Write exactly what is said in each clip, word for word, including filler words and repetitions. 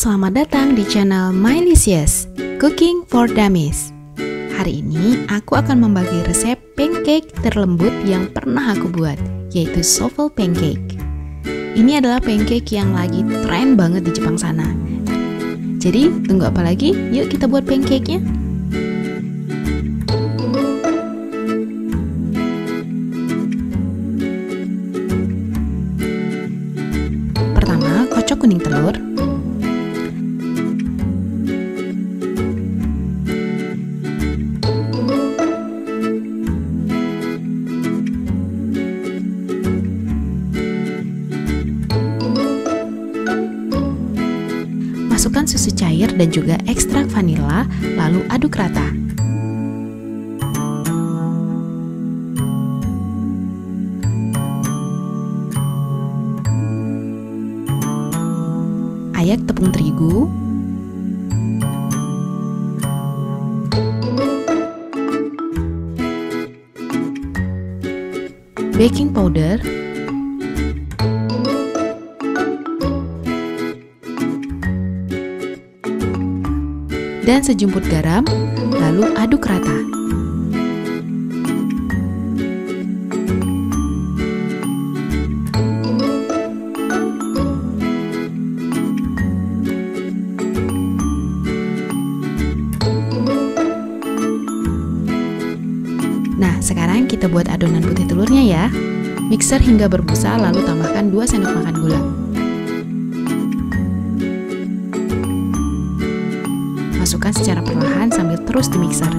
selamat datang di channel Mylicious Cooking for Damis. Hari ini aku akan membagi resep pancake terlembut yang pernah aku buat, yaitu souffle pancake. Ini adalah pancake yang lagi tren banget di Jepang sana. Jadi tunggu apa lagi? Yuk kita buat pancake-nya. Pertama, kocok kuning telur. Masukkan susu cair dan juga ekstrak vanila, lalu aduk rata. Ayak tepung terigu, baking powder, dan sejumput garam, lalu aduk rata. Nah, sekarang kita buat adonan putih telurnya ya. Mixer hingga berbusa, lalu tambahkan dua sendok makan gula. Masukkan secara perlahan sambil terus dimixer.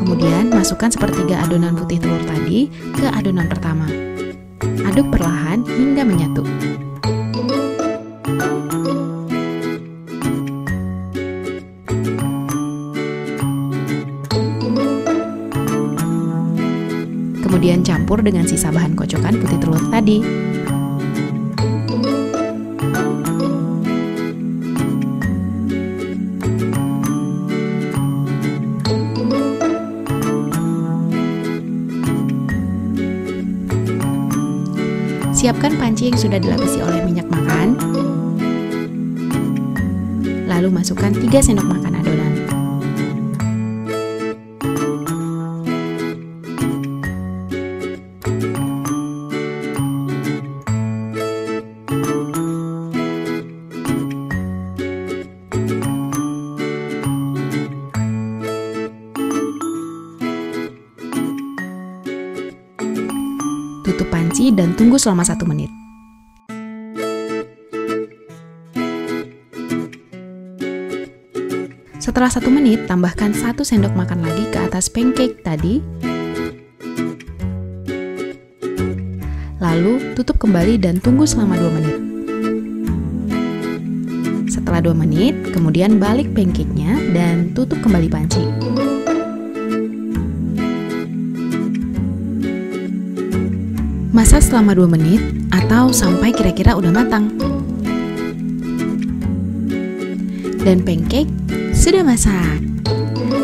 Kemudian masukkan sepertiga adonan putih telur tadi ke adonan pertama. Aduk perlahan hingga menyatu. Kemudian campur dengan sisa bahan kocokan putih telur tadi. Siapkan panci yang sudah dilapisi oleh minyak makan. Lalu masukkan tiga sendok makan adonan. Tutup panci dan tunggu selama satu menit. Setelah satu menit, tambahkan satu sendok makan lagi ke atas pancake tadi. Lalu tutup kembali dan tunggu selama dua menit. Setelah dua menit, kemudian balik pancake-nya dan tutup kembali panci. Masak selama dua menit atau sampai kira-kira udah matang. Dan pancake sudah masak.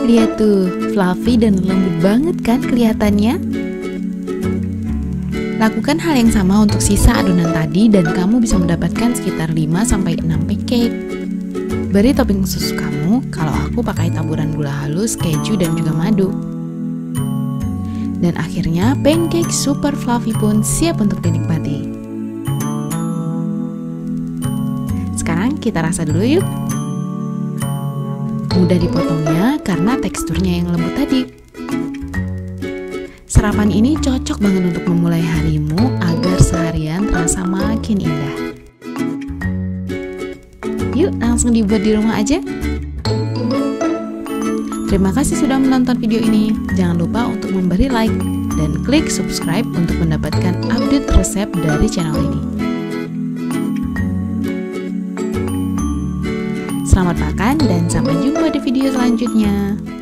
Lihat tuh, fluffy dan lembut banget kan kelihatannya? Lakukan hal yang sama untuk sisa adonan tadi dan kamu bisa mendapatkan sekitar lima sampai enam pancake. Beri topping khusus kamu, kalau aku pakai taburan gula halus, keju, dan juga madu. Dan akhirnya pancake super fluffy pun siap untuk dinikmati. Sekarang kita rasa dulu yuk. Mudah dipotongnya karena teksturnya yang lembut tadi. Sarapan ini cocok banget untuk memulai harimu agar seharian terasa makin indah. Yuk langsung dibuat di rumah aja. Terima kasih sudah menonton video ini. Jangan lupa untuk memberi like dan klik subscribe untuk mendapatkan update resep dari channel ini. Selamat makan dan sampai jumpa di video selanjutnya.